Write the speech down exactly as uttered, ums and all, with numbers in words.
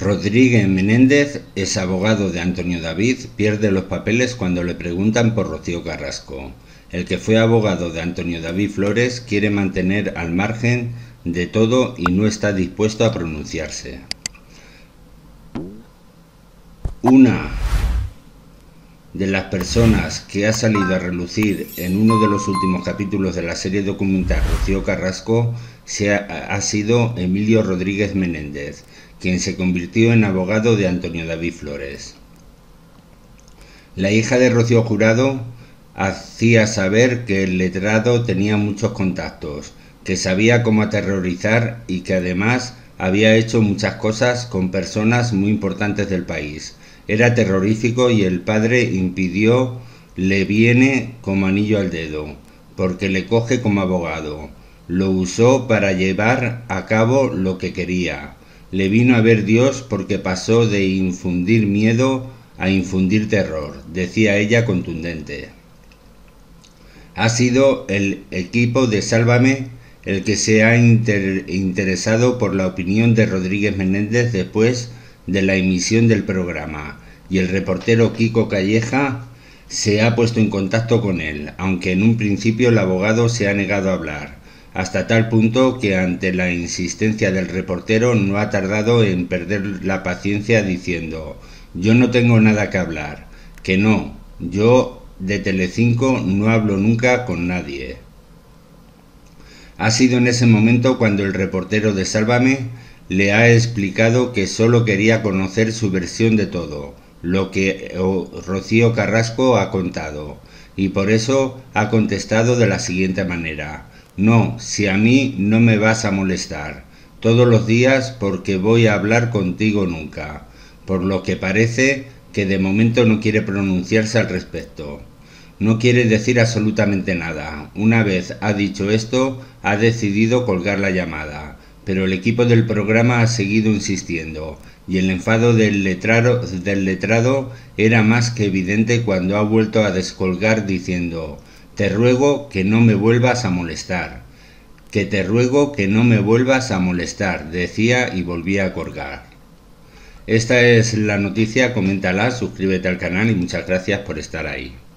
Rodríguez Menéndez, ex abogado de Antonio David, pierde los papeles cuando le preguntan por Rocío Carrasco. El que fue abogado de Antonio David Flores quiere mantener al margen de todo y no está dispuesto a pronunciarse. Una de las personas que ha salido a relucir en uno de los últimos capítulos de la serie documental Rocío Carrasco se ha, ha sido Emilio Rodríguez Menéndez, quien se convirtió en abogado de Antonio David Flores. La hija de Rocío Jurado hacía saber que el letrado tenía muchos contactos, que sabía cómo aterrorizar y que además había hecho muchas cosas con personas muy importantes del país. Era terrorífico y el padre impidió, le viene como anillo al dedo, porque le coge como abogado. Lo usó para llevar a cabo lo que quería. Le vino a ver Dios porque pasó de infundir miedo a infundir terror, decía ella contundente. Ha sido el equipo de Sálvame el que se ha inter interesado por la opinión de Rodríguez Menéndez después de la emisión del programa, y el reportero Kiko Calleja se ha puesto en contacto con él, aunque en un principio el abogado se ha negado a hablar, hasta tal punto que ante la insistencia del reportero no ha tardado en perder la paciencia diciendo: yo no tengo nada que hablar, que no, yo de Telecinco no hablo nunca con nadie. Ha sido en ese momento cuando el reportero de Sálvame le ha explicado que solo quería conocer su versión de todo lo que Rocío Carrasco ha contado, y por eso ha contestado de la siguiente manera: no, si a mí no me vas a molestar todos los días porque voy a hablar contigo nunca, por lo que parece que de momento no quiere pronunciarse al respecto. No quiere decir absolutamente nada. Una vez ha dicho esto, ha decidido colgar la llamada, pero el equipo del programa ha seguido insistiendo, y el enfado del letrado, del letrado era más que evidente cuando ha vuelto a descolgar diciendo: te ruego que no me vuelvas a molestar, que te ruego que no me vuelvas a molestar, decía y volvía a colgar. Esta es la noticia, coméntala, suscríbete al canal y muchas gracias por estar ahí.